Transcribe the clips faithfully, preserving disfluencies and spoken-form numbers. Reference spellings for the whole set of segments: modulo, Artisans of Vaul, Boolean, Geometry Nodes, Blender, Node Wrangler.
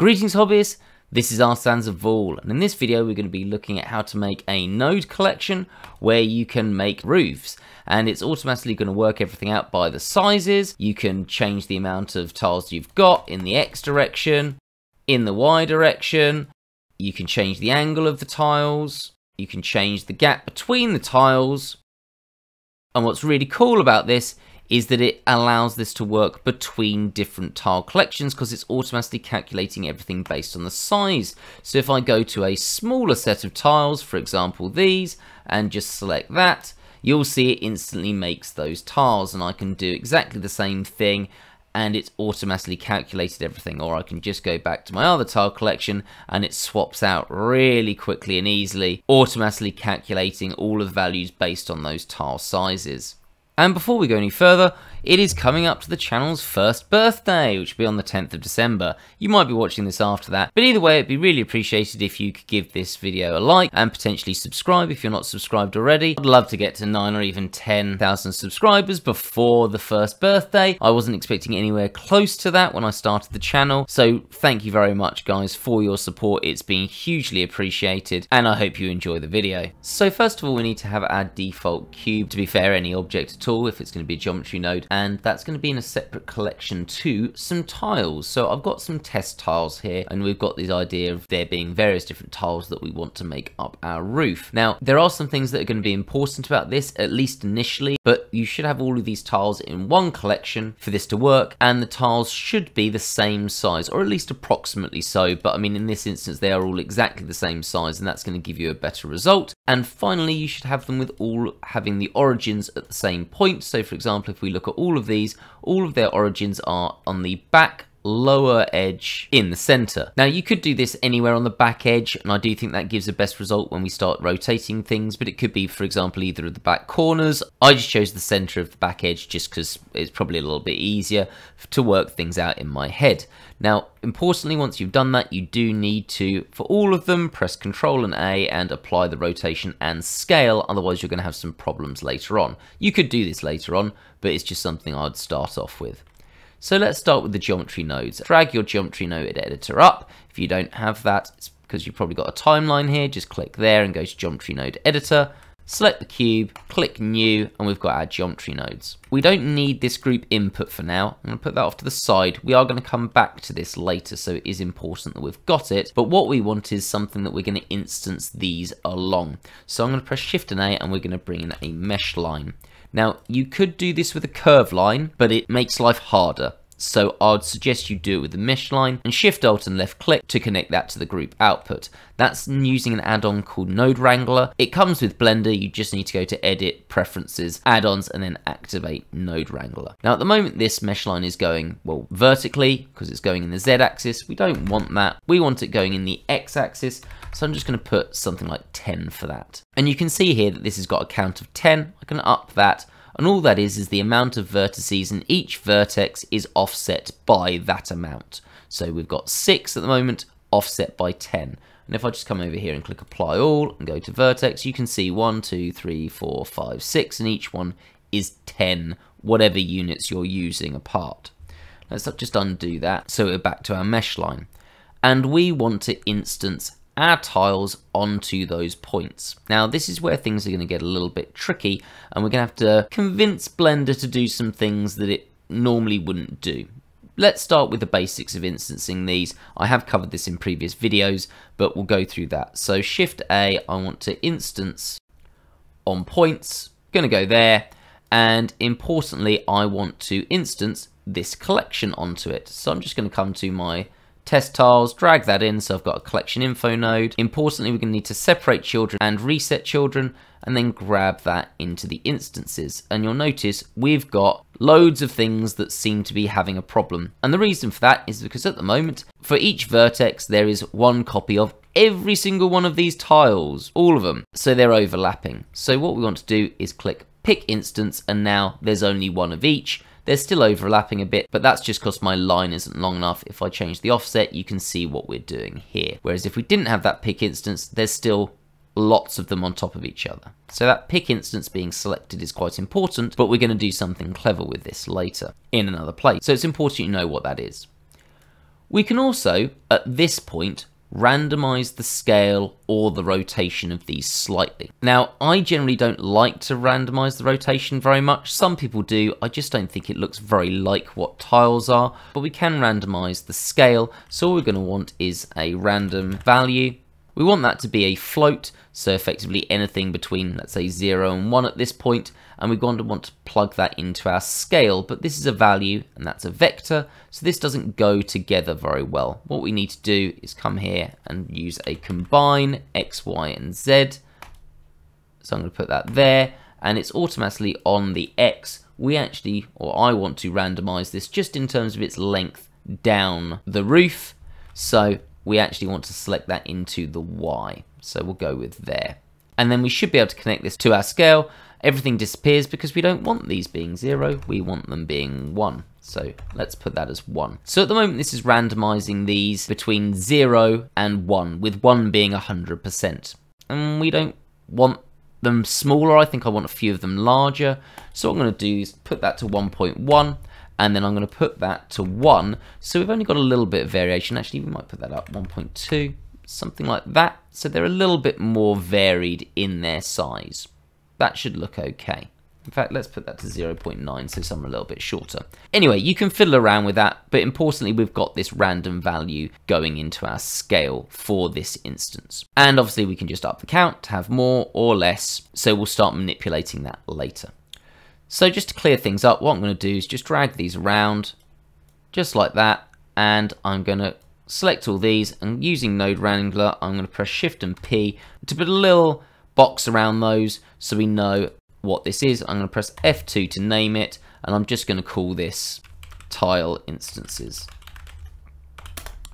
Greetings hobbyists, this is Artisans of Vaul, and in this video we're going to be looking at how to make a node collection where you can make roofs, and it's automatically going to work everything out by the sizes. You can change the amount of tiles you've got in the X direction, in the Y direction, you can change the angle of the tiles, you can change the gap between the tiles, and what's really cool about this is that it allows this to work between different tile collections because it's automatically calculating everything based on the size. So if I go to a smaller set of tiles, for example these, and just select that, you'll see it instantly makes those tiles, and I can do exactly the same thing and it's automatically calculated everything. Or I can just go back to my other tile collection and it swaps out really quickly and easily, automatically calculating all of the values based on those tile sizes. And before we go any further, it is coming up to the channel's first birthday, which will be on the tenth of December. You might be watching this after that, but either way, it'd be really appreciated if you could give this video a like and potentially subscribe if you're not subscribed already. I'd love to get to nine or even ten thousand subscribers before the first birthday. I wasn't expecting anywhere close to that when I started the channel, so thank you very much guys for your support. It's been hugely appreciated, and I hope you enjoy the video. So first of all, we need to have our default cube. To be fair, any object at all, if it's going to be a geometry node, and that's going to be in a separate collection to some tiles. So I've got some test tiles here, and we've got this idea of there being various different tiles that we want to make up our roof. Now, there are some things that are going to be important about this, at least initially, but you should have all of these tiles in one collection for this to work, and the tiles should be the same size, or at least approximately so. But I mean, in this instance, they are all exactly the same size, and that's going to give you a better result. And finally, you should have them with all having the origins at the same point. So for example, if we look at all of these, all of their origins are on the back lower edge in the center. Now you could do this anywhere on the back edge, and I do think that gives the best result when we start rotating things, but it could be, for example, either of the back corners. I just chose the center of the back edge just because it's probably a little bit easier to work things out in my head. Now importantly, once you've done that, you do need to, for all of them, press Control and A and apply the rotation and scale, otherwise you're going to have some problems later on. You could do this later on, but it's just something I'd start off with. So let's start with the geometry nodes. Drag your geometry node editor up. If you don't have that, it's because you've probably got a timeline here. Just click there and go to geometry node editor. Select the cube, click new, and we've got our geometry nodes. We don't need this group input for now. I'm going to put that off to the side. We are going to come back to this later, so it is important that we've got it. But what we want is something that we're going to instance these along. So I'm going to press Shift and A, and we're going to bring in a mesh line. Now, you could do this with a curve line, but it makes life harder. So I'd suggest you do it with the mesh line, and Shift Alt and left click to connect that to the group output. That's using an add-on called Node Wrangler. It comes with Blender. You just need to go to Edit, Preferences, Add-ons, and then activate Node Wrangler. Now at the moment, this mesh line is going, well, vertically because it's going in the Z axis. We don't want that. We want it going in the X axis. So I'm just going to put something like ten for that. And you can see here that this has got a count of ten. I can up that. And all that is is the amount of vertices, and each vertex is offset by that amount. So we've got six at the moment, offset by ten. And if I just come over here and click Apply All and go to Vertex, you can see one, two, three, four, five, six, and each one is ten, whatever units you're using apart. Let's just undo that, so we're back to our mesh line. And we want to instance our tiles onto those points. Now this is where things are going to get a little bit tricky, and we're going to have to convince Blender to do some things that it normally wouldn't do. Let's start with the basics of instancing these. I have covered this in previous videos, but we'll go through that. So Shift A, I want to instance on points. Going to go there, and importantly, I want to instance this collection onto it. So I'm just going to come to my test tiles, drag that in, so I've got a collection info node. Importantly, we're going to need to separate children and reset children, and then grab that into the instances. And you'll notice we've got loads of things that seem to be having a problem. And the reason for that is because at the moment, for each vertex, there is one copy of every single one of these tiles, all of them. So they're overlapping. So what we want to do is click pick instance, and now there's only one of each. They're still overlapping a bit, but that's just because my line isn't long enough. If I change the offset, you can see what we're doing here. Whereas if we didn't have that pick instance, there's still lots of them on top of each other. So that pick instance being selected is quite important, but we're going to do something clever with this later in another place. So it's important you know what that is. We can also, at this point, randomize the scale or the rotation of these slightly. Now, I generally don't like to randomize the rotation very much. Some people do. I just don't think it looks very like what tiles are, but we can randomize the scale. So all we're going to want is a random value. We want that to be a float, so effectively anything between, let's say, zero and one at this point, and we're going to want to plug that into our scale, but this is a value and that's a vector, so this doesn't go together very well. What we need to do is come here and use a combine x, y, and z. So I'm going to put that there, and it's automatically on the x. We actually, or I want to randomize this just in terms of its length down the roof, so we actually want to select that into the Y. So we'll go with there. And then we should be able to connect this to our scale. Everything disappears because we don't want these being zero. We want them being one. So let's put that as one. So at the moment, this is randomizing these between zero and one, with one being one hundred percent. And we don't want them smaller. I think I want a few of them larger. So what I'm going to do is put that to one point one. And then I'm going to put that to one, so we've only got a little bit of variation. Actually, we might put that up, one point two, something like that. So they're a little bit more varied in their size. That should look okay. In fact, let's put that to zero point nine, so some are a little bit shorter. Anyway, you can fiddle around with that, but importantly, we've got this random value going into our scale for this instance. And obviously, we can just up the count to have more or less, so we'll start manipulating that later. So just to clear things up, what I'm going to do is just drag these around, just like that, and I'm going to select all these, and using Node Wrangler, I'm going to press Shift and P to put a little box around those so we know what this is. I'm going to press F two to name it, and I'm just going to call this Tile Instances,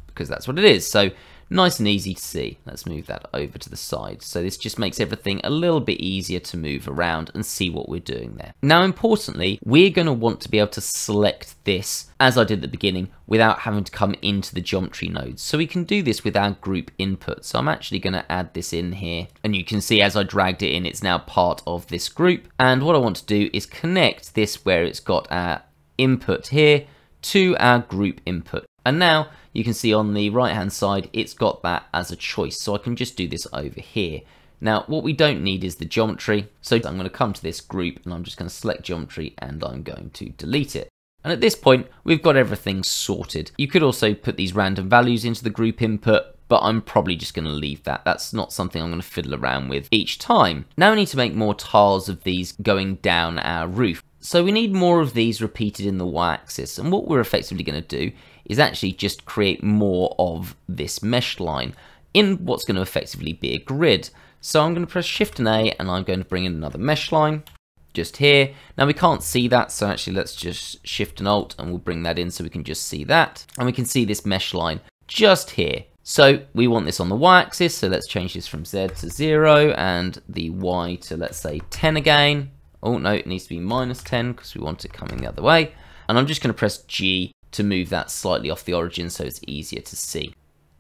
because that's what it is. So nice and easy to see. Let's move that over to the side. So this just makes everything a little bit easier to move around and see what we're doing there. Now, importantly, we're going to want to be able to select this, as I did at the beginning, without having to come into the geometry nodes. So we can do this with our group input. So I'm actually going to add this in here. And you can see as I dragged it in, it's now part of this group. And what I want to do is connect this where it's got our input here to our group input. And now you can see on the right hand side, it's got that as a choice. So I can just do this over here. Now, what we don't need is the geometry. So I'm going to come to this group and I'm just going to select geometry and I'm going to delete it. And at this point, we've got everything sorted. You could also put these random values into the group input, but I'm probably just going to leave that. That's not something I'm going to fiddle around with each time. Now we need to make more tiles of these going down our roof. So we need more of these repeated in the y-axis, and what we're effectively going to do is actually just create more of this mesh line in what's going to effectively be a grid. So I'm going to press Shift and A, and I'm going to bring in another mesh line just here. Now we can't see that, so actually let's just Shift and Alt, and we'll bring that in so we can just see that. And we can see this mesh line just here. So we want this on the y-axis, so let's change this from Z to zero, and the Y to, let's say, ten again. Oh no, it needs to be minus ten because we want it coming the other way. And I'm just going to press G to move that slightly off the origin so it's easier to see.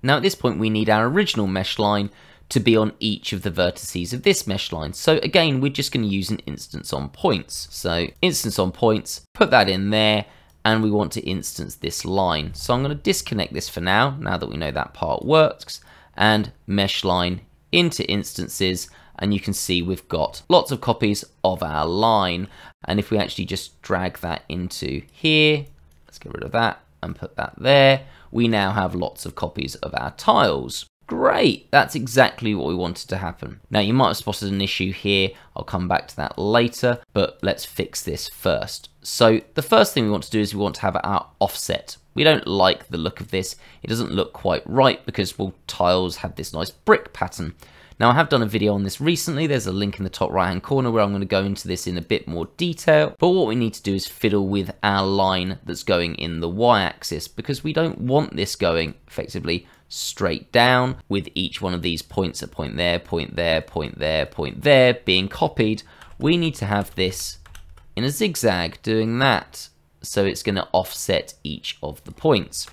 Now at this point we need our original mesh line to be on each of the vertices of this mesh line. So again, we're just going to use an instance on points. So instance on points, put that in there, and we want to instance this line. So I'm going to disconnect this for now, now that we know that part works, and mesh line into instances. And you can see we've got lots of copies of our line. And if we actually just drag that into here, let's get rid of that and put that there, we now have lots of copies of our tiles. Great, that's exactly what we wanted to happen. Now you might have spotted an issue here, I'll come back to that later, but let's fix this first. So the first thing we want to do is we want to have our offset. We don't like the look of this, it doesn't look quite right because, well, tiles have this nice brick pattern. Now I have done a video on this recently, there's a link in the top right hand corner where I'm going to go into this in a bit more detail, but what we need to do is fiddle with our line that's going in the y-axis, because we don't want this going effectively straight down with each one of these points, a point there, point there, point there, point there being copied. We need to have this in a zigzag doing that, so it's going to offset each of the points.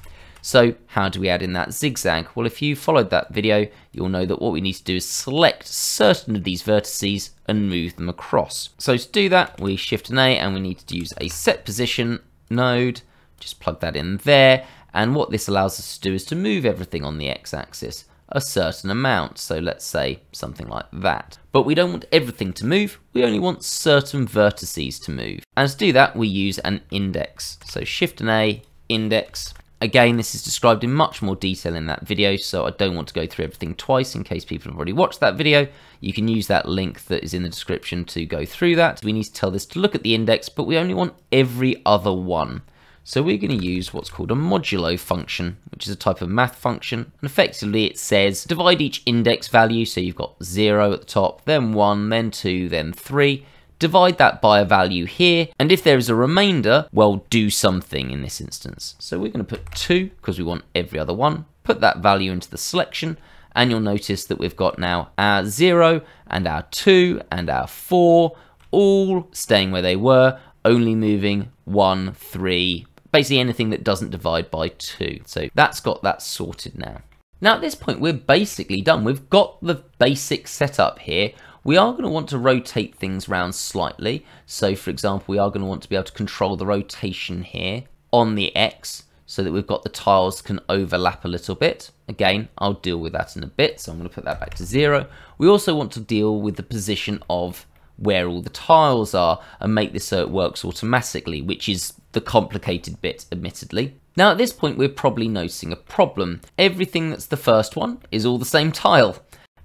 So how do we add in that zigzag? Well, if you followed that video, you'll know that what we need to do is select certain of these vertices and move them across. So to do that, we Shift and A, and we need to use a set position node. Just plug that in there. And what this allows us to do is to move everything on the x-axis a certain amount, so let's say something like that. But we don't want everything to move, we only want certain vertices to move. And to do that, we use an index. So Shift and A, index. Again, this is described in much more detail in that video, so I don't want to go through everything twice in case people have already watched that video. You can use that link that is in the description to go through that. We need to tell this to look at the index, but we only want every other one. So we're going to use what's called a modulo function, which is a type of math function, and effectively it says divide each index value, so you've got zero at the top, then one, then two, then three, divide that by a value here, and if there is a remainder, well, do something in this instance. So we're going to put two, because we want every other one, put that value into the selection, and you'll notice that we've got now our zero, and our two, and our four, all staying where they were, only moving one, three, basically anything that doesn't divide by two. So that's got that sorted now. Now at this point we're basically done. We've got the basic setup here. We are going to want to rotate things around slightly. So for example, we are going to want to be able to control the rotation here on the X so that we've got the tiles can overlap a little bit. Again, I'll deal with that in a bit. So I'm going to put that back to zero. We also want to deal with the position of where all the tiles are and make this so it works automatically, which is the complicated bit, admittedly. Now at this point we're probably noticing a problem. Everything that's the first one is all the same tile,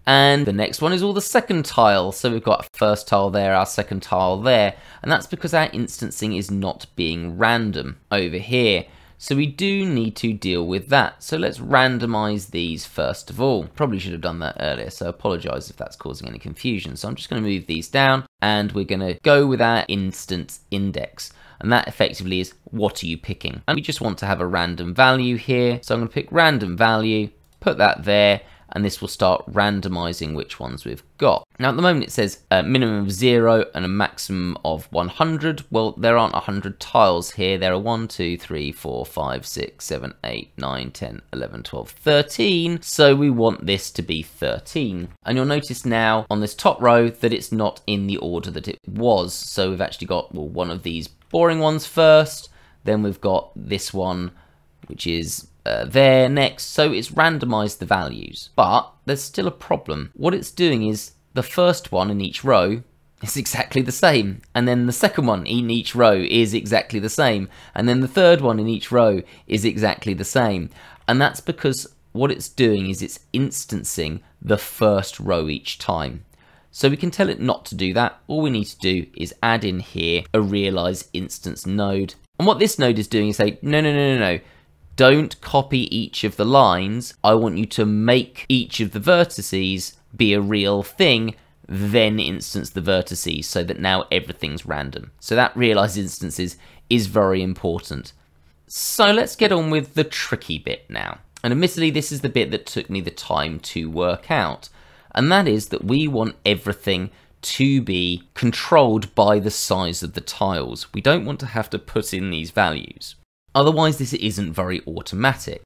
and the next one is all the second tile. So we've got our first tile there, our second tile there, and that's because our instancing is not being random over here. So we do need to deal with that. So let's randomize these first of all. Probably should have done that earlier, so I apologize if that's causing any confusion. So I'm just going to move these down, and we're going to go with our instance index. And that effectively is, what are you picking? And we just want to have a random value here. So I'm going to pick random value, put that there, and this will start randomizing which ones we've got. Now at the moment it says a minimum of zero and a maximum of one hundred. Well, there aren't one hundred tiles here. There are one, two, three, four, five, six, seven, eight, nine, ten, eleven, twelve, thirteen. So we want this to be thirteen. And you'll notice now on this top row that it's not in the order that it was. So we've actually got, well, one of these boring ones first, then we've got this one, which is Uh, there next, so it's randomized the values, but there's still a problem. What it's doing is the first one in each row is exactly the same, and then the second one in each row is exactly the same, and then the third one in each row is exactly the same. And that's because what it's doing is it's instancing the first row each time. So we can tell it not to do that. All we need to do is add in here a realize instance node, and what this node is doing is say no, no, no, no, no. Don't copy each of the lines. I want you to make each of the vertices be a real thing, then instance the vertices so that now everything's random. So that realize instances is very important. So let's get on with the tricky bit now. And admittedly, this is the bit that took me the time to work out. And that is that we want everything to be controlled by the size of the tiles. We don't want to have to put in these values. Otherwise, this isn't very automatic.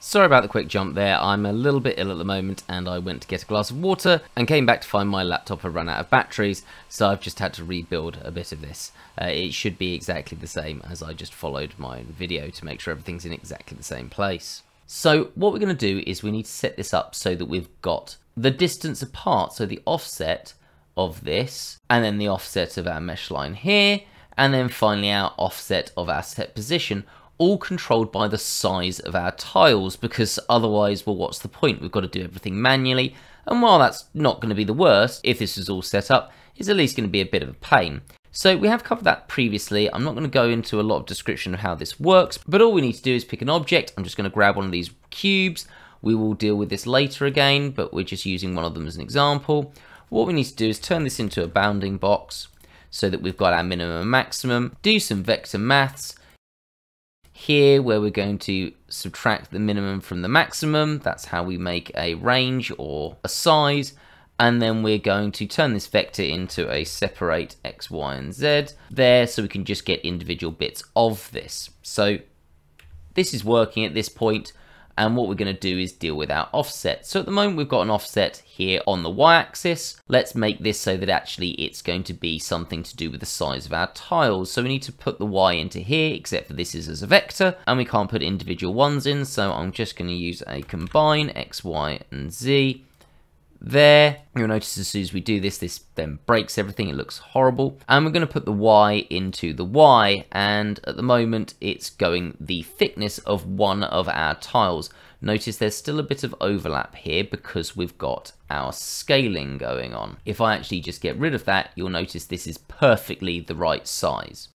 Sorry about the quick jump there. I'm a little bit ill at the moment, and I went to get a glass of water and came back to find my laptop had run out of batteries, so I've just had to rebuild a bit of this. Uh, it should be exactly the same as I just followed my video to make sure everything's in exactly the same place. So what we're going to do is we need to set this up so that we've got the distance apart, so the offset of this, and then the offset of our mesh line here, and then finally our offset of our set position, all controlled by the size of our tiles, because otherwise, well, what's the point? We've got to do everything manually, and while that's not going to be the worst, if this is all set up, it's at least going to be a bit of a pain. So we have covered that previously. I'm not going to go into a lot of description of how this works, but all we need to do is pick an object. I'm just going to grab one of these cubes. We will deal with this later again, but we're just using one of them as an example. What we need to do is turn this into a bounding box, so that we've got our minimum and maximum. Do some vector maths here where we're going to subtract the minimum from the maximum. That's how we make a range or a size. And then we're going to turn this vector into a separate x, y, and z there, so we can just get individual bits of this. So this is working at this point, and what we're going to do is deal with our offset. So at the moment we've got an offset here on the y-axis. Let's make this so that actually it's going to be something to do with the size of our tiles. So we need to put the y into here, except for this is as a vector, and we can't put individual ones in, so I'm just going to use a combine x, y, and z. There, you'll notice as soon as we do this, this then breaks everything, it looks horrible. And we're going to put the Y into the Y, and at the moment it's going the thickness of one of our tiles. Notice there's still a bit of overlap here because we've got our scaling going on. If I actually just get rid of that, you'll notice this is perfectly the right size.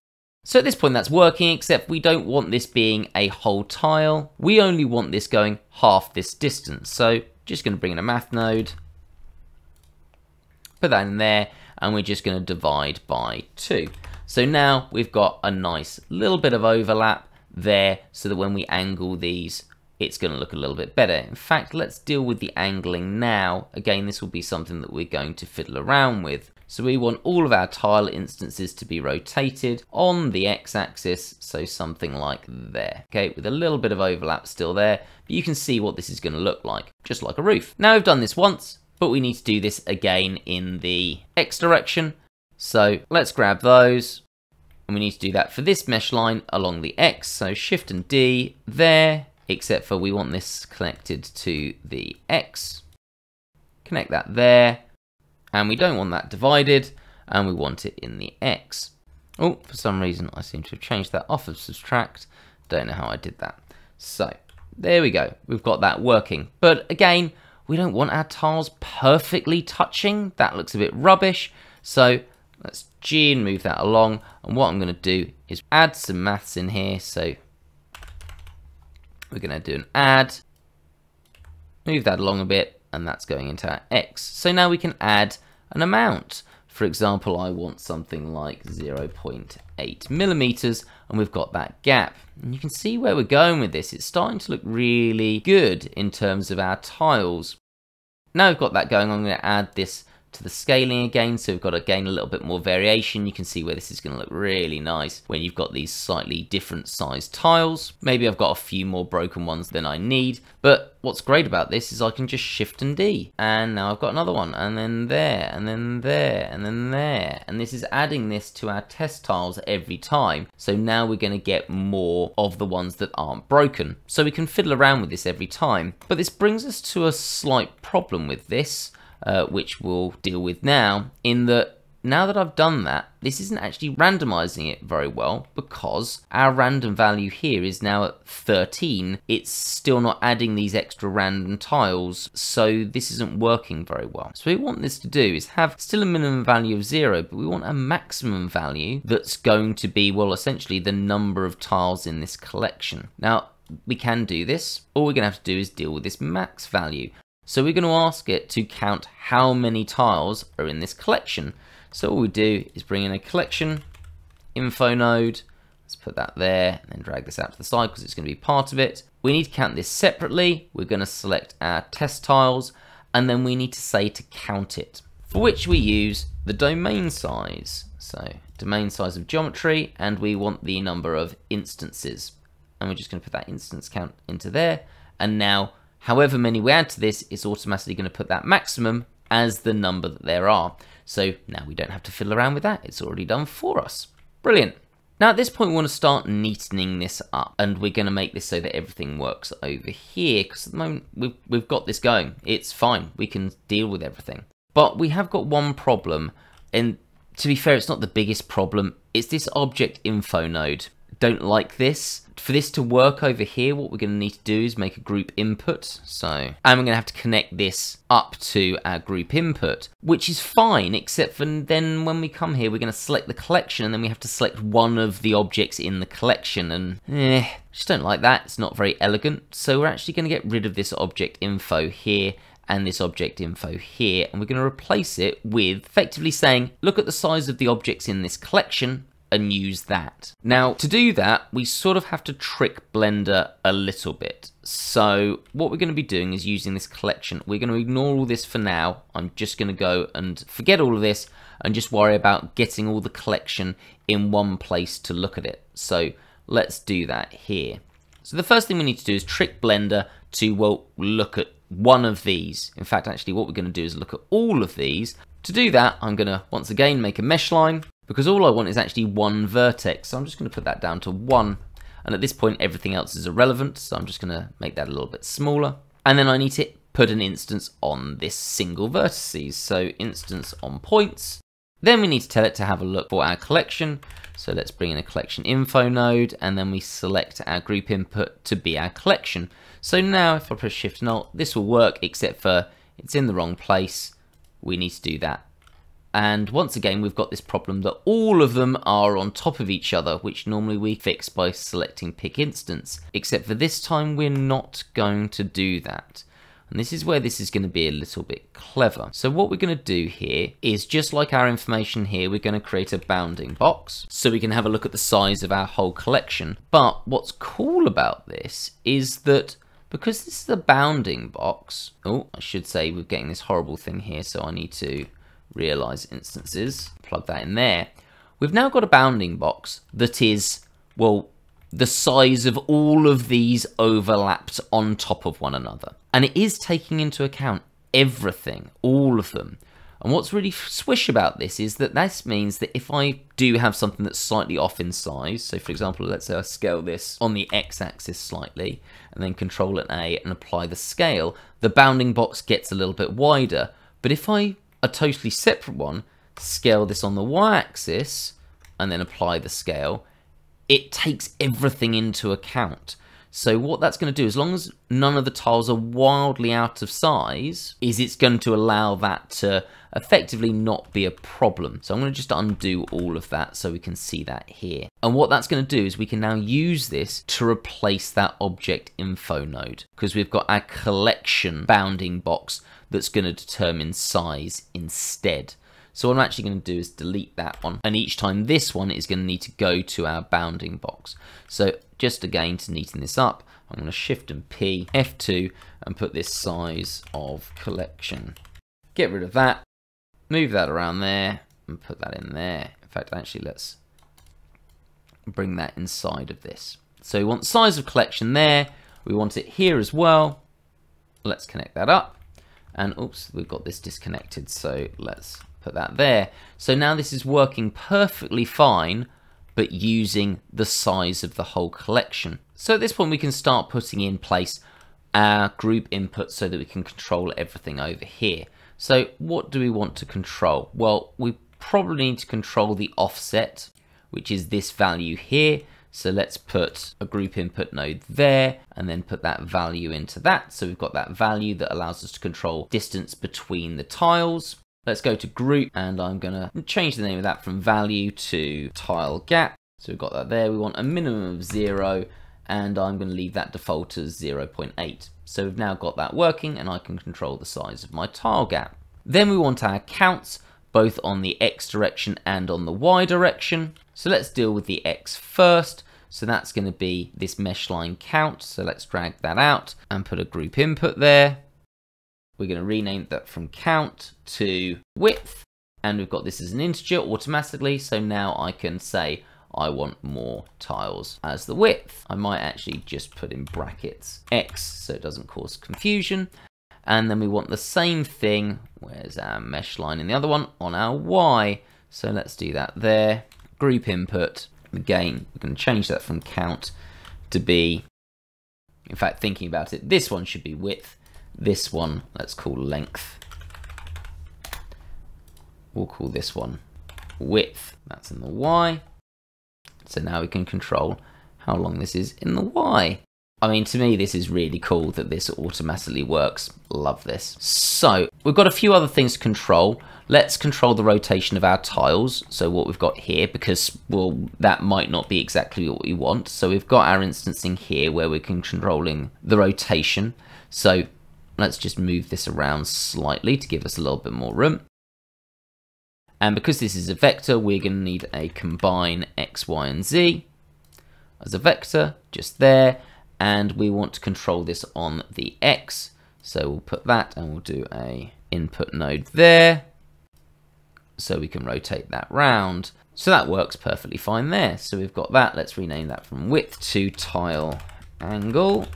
So at this point that's working, except we don't want this being a whole tile. We only want this going half this distance, so just going to bring in a math node. Put that in there, and we're just going to divide by two. So now we've got a nice little bit of overlap there, so that when we angle these, it's going to look a little bit better. In fact, let's deal with the angling now. Again, this will be something that we're going to fiddle around with. So we want all of our tile instances to be rotated on the x-axis, so something like there. Okay, with a little bit of overlap still there, but you can see what this is going to look like, just like a roof. Now we've done this once, but we need to do this again in the X direction. So let's grab those, and we need to do that for this mesh line along the X. So Shift and D there, except for we want this connected to the X. Connect that there, and we don't want that divided, and we want it in the X. Oh, for some reason I seem to have changed that off of subtract. Don't know how I did that. So there we go, we've got that working. But again, we don't want our tiles perfectly touching. That looks a bit rubbish. So let's G and move that along. And what I'm going to do is add some maths in here. So we're going to do an add. Move that along a bit. And that's going into our X. So now we can add an amount. For example, I want something like zero point eight millimeters, and we've got that gap. And you can see where we're going with this. It's starting to look really good in terms of our tiles. Now we've got that going on, I'm going to add this to the scaling again, so we've got, again, a little bit more variation. You can see where this is going to look really nice when you've got these slightly different sized tiles. Maybe I've got a few more broken ones than I need, but what's great about this is I can just Shift and D, and now I've got another one, and then there, and then there, and then there, and this is adding this to our test tiles every time. So now we're going to get more of the ones that aren't broken, so we can fiddle around with this every time. But this brings us to a slight problem with this, Uh, which we'll deal with now, in that now that I've done that, this isn't actually randomizing it very well, because our random value here is now at thirteen. It's still not adding these extra random tiles, so this isn't working very well. So what we want this to do is have still a minimum value of zero, but we want a maximum value that's going to be, well, essentially the number of tiles in this collection. Now, we can do this. All we're going to have to do is deal with this max value. So we're going to ask it to count how many tiles are in this collection. So what we do is bring in a collection info node. Let's put that there and then drag this out to the side because it's going to be part of it. We need to count this separately. We're going to select our test tiles, and then we need to say to count it, for which we use the domain size. So domain size of geometry, and we want the number of instances. And we're just going to put that instance count into there. And now, however many we add to this, it's automatically going to put that maximum as the number that there are. So now we don't have to fiddle around with that. It's already done for us. Brilliant. Now at this point we want to start neatening this up, and we're going to make this so that everything works over here, because at the moment we've, we've got this going. It's fine. We can deal with everything. But we have got one problem, and to be fair, it's not the biggest problem. It's this object info node. Don't like this. For this to work over here, what we're going to need to do is make a group input. So, and we're going to have to connect this up to our group input, which is fine, except for then when we come here, we're going to select the collection, and then we have to select one of the objects in the collection, and eh, just don't like that. It's not very elegant. So we're actually going to get rid of this object info here and this object info here, and we're going to replace it with effectively saying, look at the size of the objects in this collection, and use that. Now, to do that, we sort of have to trick Blender a little bit. So what we're going to be doing is using this collection. We're going to ignore all this for now. I'm just going to go and forget all of this and just worry about getting all the collection in one place to look at it. So let's do that here. So the first thing we need to do is trick Blender to, well, look at one of these. In fact, actually what we're going to do is look at all of these. To do that, I'm going to once again make a mesh line, because all I want is actually one vertex. So I'm just going to put that down to one. And at this point, everything else is irrelevant. So I'm just going to make that a little bit smaller. And then I need to put an instance on this single vertices. So instance on points. Then we need to tell it to have a look for our collection. So let's bring in a collection info node, and then we select our group input to be our collection. So now if I press Shift and Alt, this will work, except for it's in the wrong place. We need to do that. And once again, we've got this problem that all of them are on top of each other, which normally we fix by selecting pick instance, except for this time we're not going to do that. And this is where this is going to be a little bit clever. So what we're going to do here is, just like our information here, we're going to create a bounding box so we can have a look at the size of our whole collection. But what's cool about this is that because this is a bounding box, oh, I should say we're getting this horrible thing here, so I need to realize instances, plug that in there. We've now got a bounding box that is, well, the size of all of these overlapped on top of one another. And it is taking into account everything, all of them. And what's really swish about this is that this means that if I do have something that's slightly off in size, so for example, let's say I scale this on the x-axis slightly, and then Control and A and apply the scale, the bounding box gets a little bit wider. But if I a totally separate one, scale this on the y-axis and then apply the scale, it takes everything into account. So what that's going to do, as long as none of the tiles are wildly out of size, is it's going to allow that to effectively not be a problem. So I'm going to just undo all of that so we can see that here. And what that's going to do is we can now use this to replace that object info node, because we've got our collection bounding box that's going to determine size instead. So what I'm actually going to do is delete that one. And each time this one is going to need to go to our bounding box. So just again, to neaten this up, I'm going to Shift and P, F two, and put this size of collection. Get rid of that, move that around there, and put that in there. In fact, actually, let's bring that inside of this. So we want size of collection there. We want it here as well. Let's connect that up. And oops, we've got this disconnected. So let's put that there. So now this is working perfectly fine, but using the size of the whole collection. So at this point we can start putting in place our group input so that we can control everything over here. So what do we want to control? Well, we probably need to control the offset, which is this value here. So let's put a group input node there and then put that value into that. So we've got that value that allows us to control distance between the tiles. Let's go to group, and I'm going to change the name of that from value to tile gap. So we've got that there. We want a minimum of zero, and I'm going to leave that default as zero point eight. So we've now got that working, and I can control the size of my tile gap. Then we want our counts, both on the X direction and on the Y direction. So let's deal with the X first. So that's going to be this mesh line count. So let's drag that out and put a group input there. We're going to rename that from count to width, and we've got this as an integer automatically. So now I can say I want more tiles as the width. I might actually just put in brackets X so it doesn't cause confusion. And then we want the same thing, where's our mesh line in the other one, on our Y. So let's do that there. Group input, again, we're going to change that from count to be, in fact, thinking about it, this one should be width. This one, let's call length. We'll call this one width. That's in the Y. So now we can control how long this is in the Y. I mean, to me, this is really cool that this automatically works. Love this. So we've got a few other things to control. Let's control the rotation of our tiles. So what we've got here, because, well, that might not be exactly what we want. So we've got our instancing here where we're controlling the rotation. So let's just move this around slightly to give us a little bit more room. And because this is a vector, we're going to need a combine X, Y, and Z as a vector, just there. And we want to control this on the X. So we'll put that, and we'll do a input node there. So we can rotate that round. So that works perfectly fine there. So we've got that. Let's rename that from width to tile angle.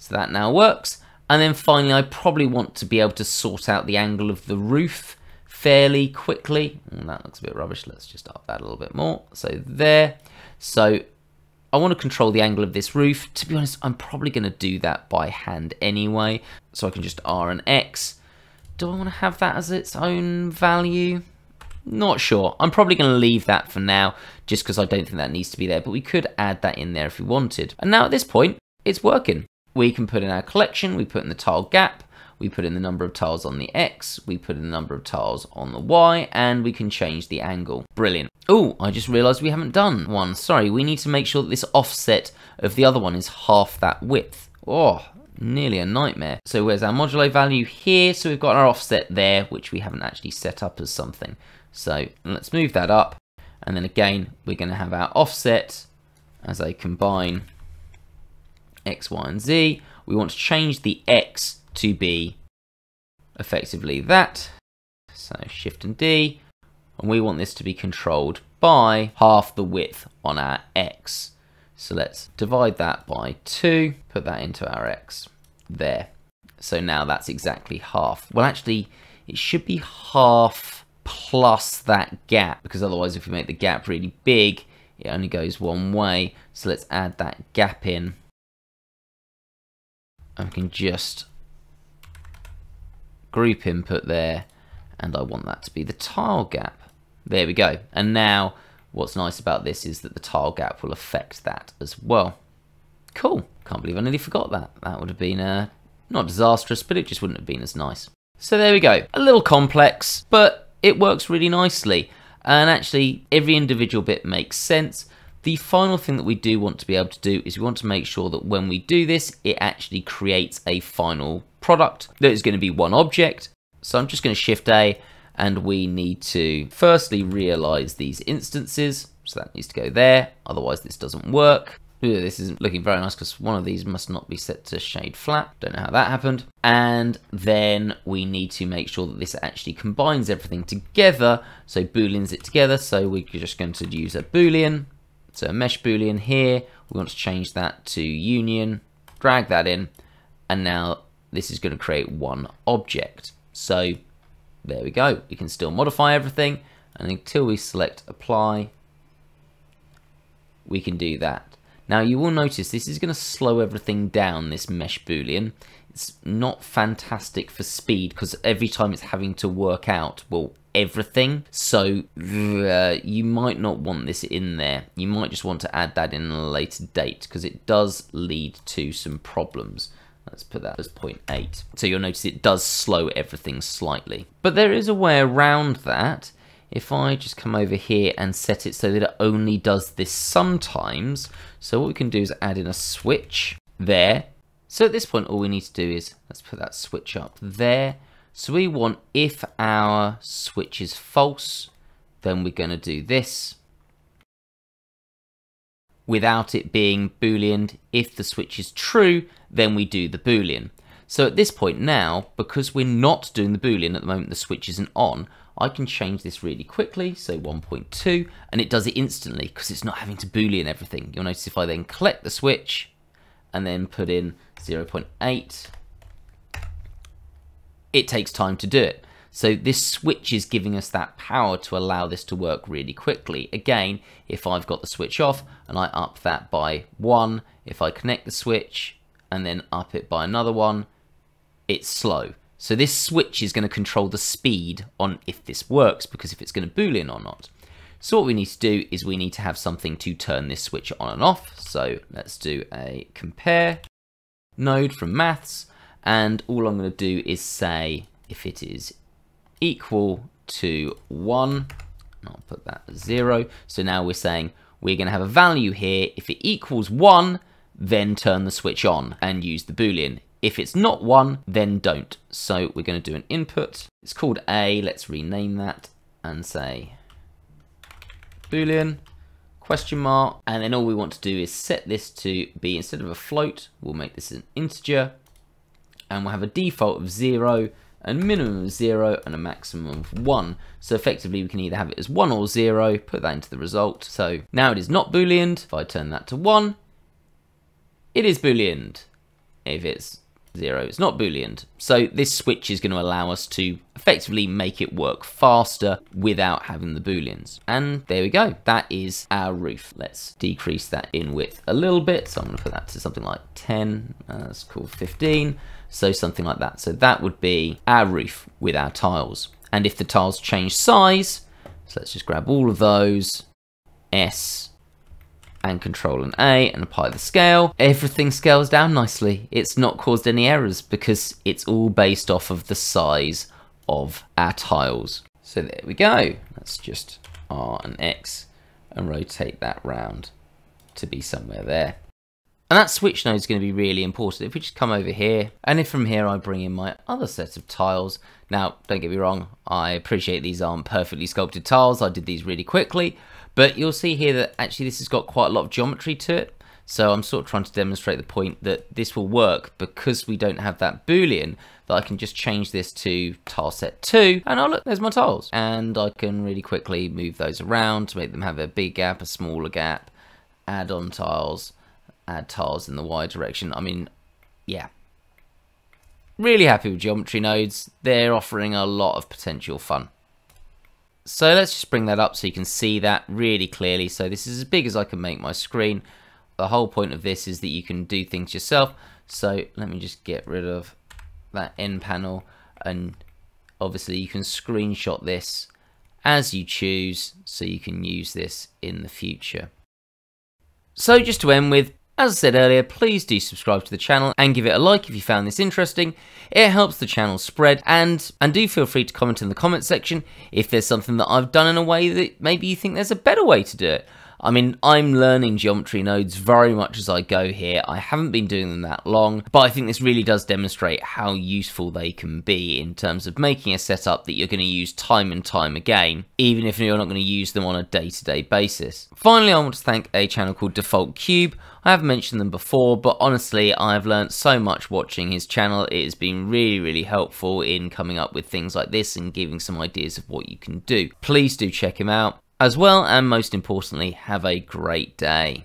So that now works. And then finally, I probably want to be able to sort out the angle of the roof fairly quickly. And that looks a bit rubbish. Let's just up that a little bit more. So there. So I want to control the angle of this roof. To be honest, I'm probably going to do that by hand anyway. So I can just R and X. Do I want to have that as its own value? Not sure. I'm probably going to leave that for now, just because I don't think that needs to be there. But we could add that in there if we wanted. And now at this point, it's working. We can put in our collection. We put in the tile gap. We put in the number of tiles on the X, we put in the number of tiles on the Y, and we can change the angle. Brilliant. Oh, I just realized we haven't done one. Sorry, we need to make sure that this offset of the other one is half that width. Oh, nearly a nightmare. So where's our modulo value here? So we've got our offset there, which we haven't actually set up as something. So let's move that up. And then again, we're going to have our offset as I combine X, Y, and Z. We want to change the X to be effectively that, so shift and D, and we want this to be controlled by half the width on our X. So let's divide that by two, put that into our X there. So now that's exactly half. Well, actually it should be half plus that gap, because otherwise if we make the gap really big it only goes one way. So let's add that gap in, and we can just group input there, and I want that to be the tile gap. There we go. And now what's nice about this is that the tile gap will affect that as well. Cool. Can't believe I nearly forgot that. That would have been uh, not disastrous, but it just wouldn't have been as nice. So there we go. A little complex, but it works really nicely. And actually every individual bit makes sense. The final thing that we do want to be able to do is we want to make sure that when we do this, it actually creates a final product that is going to be one object. So I'm just going to shift A, and we need to firstly realize these instances. So that needs to go there. Otherwise this doesn't work. Ooh, this isn't looking very nice because one of these must not be set to shade flat. Don't know how that happened. And then we need to make sure that this actually combines everything together. So Booleans it together. So we're just going to use a Boolean. So a mesh Boolean here, we want to change that to union, drag that in, and now this is going to create one object. So there we go. We can still modify everything, and until we select apply, we can do that. Now you will notice this is going to slow everything down, this mesh Boolean. It's not fantastic for speed because every time it's having to work out, well, everything. So uh, you might not want this in there. You might just want to add that in at a later date because it does lead to some problems. Let's put that as zero point eight. So you'll notice it does slow everything slightly. But there is a way around that. If I just come over here and set it so that it only does this sometimes. So what we can do is add in a switch there. So at this point, all we need to do is, let's put that switch up there. So we want if our switch is false, then we're going to do this. Without it being Booleaned, if the switch is true, then we do the Boolean. So at this point now, because we're not doing the Boolean at the moment, the switch isn't on, I can change this really quickly, so one point two, and it does it instantly because it's not having to Boolean everything. You'll notice if I then collect the switch and then put in zero point eight, it takes time to do it. So this switch is giving us that power to allow this to work really quickly. Again, if I've got the switch off and I up that by one, if I connect the switch and then up it by another one, it's slow. So this switch is going to control the speed on if this works, because if it's going to Boolean or not. So what we need to do is we need to have something to turn this switch on and off. So let's do a compare node from maths. And all I'm going to do is say if it is equal to one, I'll put that as zero. So now we're saying we're going to have a value here. If it equals one, then turn the switch on and use the Boolean. If it's not one, then don't. So we're going to do an input. It's called A. Let's rename that and say Boolean question mark. And then all we want to do is set this to be, instead of a float, we'll make this an integer. And we'll have a default of zero, a minimum of zero, and a maximum of one. So effectively we can either have it as one or zero, put that into the result. So now it is not Booleaned. If I turn that to one, it is Booleaned. if it's zero. It's not Boolean. So this switch is going to allow us to effectively make it work faster without having the Booleans. And there we go. That is our roof. Let's decrease that in width a little bit. So I'm going to put that to something like ten. Uh, that's called fifteen. So something like that. So that would be our roof with our tiles. And if the tiles change size, so let's just grab all of those, S and Control and A, and apply the scale, everything scales down nicely. It's not caused any errors because it's all based off of the size of our tiles. So there we go. That's just R and X and rotate that round to be somewhere there. And that switch node is going to be really important. If we just come over here, and if from here I bring in my other set of tiles. Now, don't get me wrong, I appreciate these aren't perfectly sculpted tiles. I did these really quickly, but you'll see here that actually this has got quite a lot of geometry to it. So I'm sort of trying to demonstrate the point that this will work because we don't have that Boolean, that I can just change this to tile set two, and oh look, there's my tiles. And I can really quickly move those around to make them have a big gap, a smaller gap, add on tiles, add tiles in the Y direction. I mean, yeah. Really happy with geometry nodes. They're offering a lot of potential fun. So let's just bring that up so you can see that really clearly. So this is as big as I can make my screen. The whole point of this is that you can do things yourself. So let me just get rid of that end panel. And obviously you can screenshot this as you choose, so you can use this in the future. So just to end with, as I said earlier, please do subscribe to the channel and give it a like if you found this interesting. It helps the channel spread, and, and do feel free to comment in the comment section if there's something that I've done in a way that maybe you think there's a better way to do it. I mean, I'm learning geometry nodes very much as I go here. I haven't been doing them that long, but I think this really does demonstrate how useful they can be in terms of making a setup that you're going to use time and time again, even if you're not going to use them on a day-to-day basis. Finally, I want to thank a channel called Default Cube. I have mentioned them before, but honestly, I've learned so much watching his channel. It has been really, really helpful in coming up with things like this and giving some ideas of what you can do. Please do check him out. As well, and most importantly, have a great day.